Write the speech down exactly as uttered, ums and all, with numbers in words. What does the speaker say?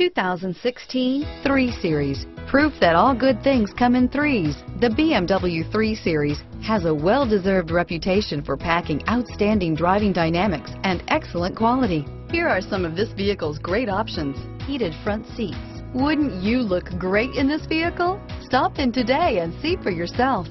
two thousand sixteen three series. Proof that all good things come in threes. The B M W three series has a well-deserved reputation for packing outstanding driving dynamics and excellent quality. Here are some of this vehicle's great options. Heated front seats. Wouldn't you look great in this vehicle? Stop in today and see for yourself.